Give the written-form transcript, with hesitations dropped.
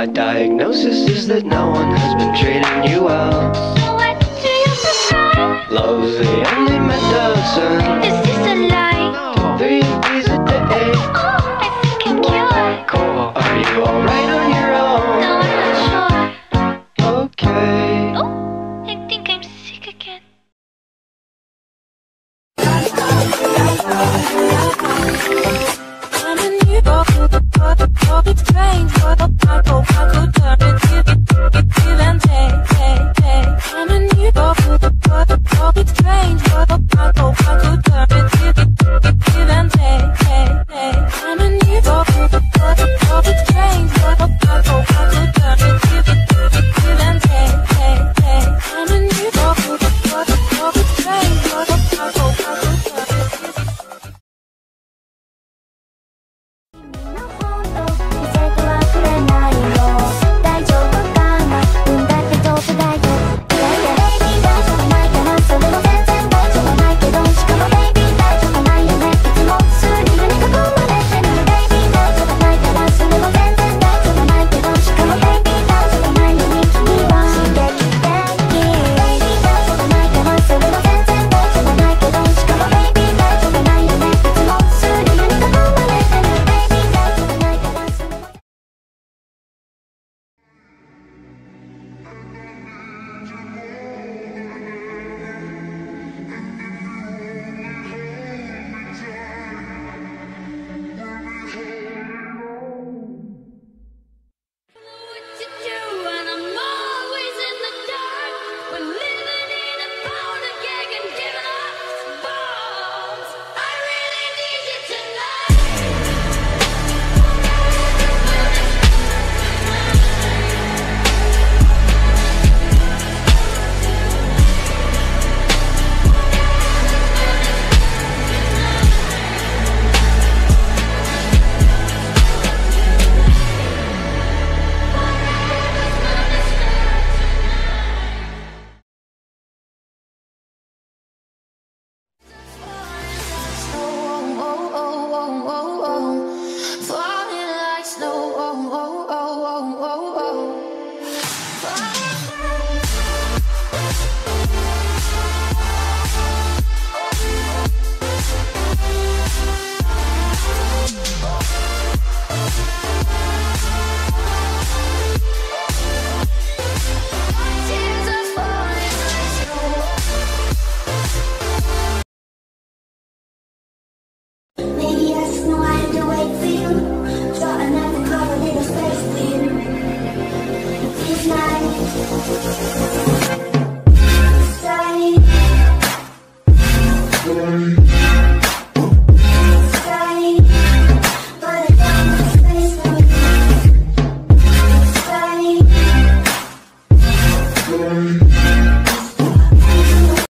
My diagnosis is that no one has been treating you well. So what do you prescribe? Love's the only medicine. Is this a lie?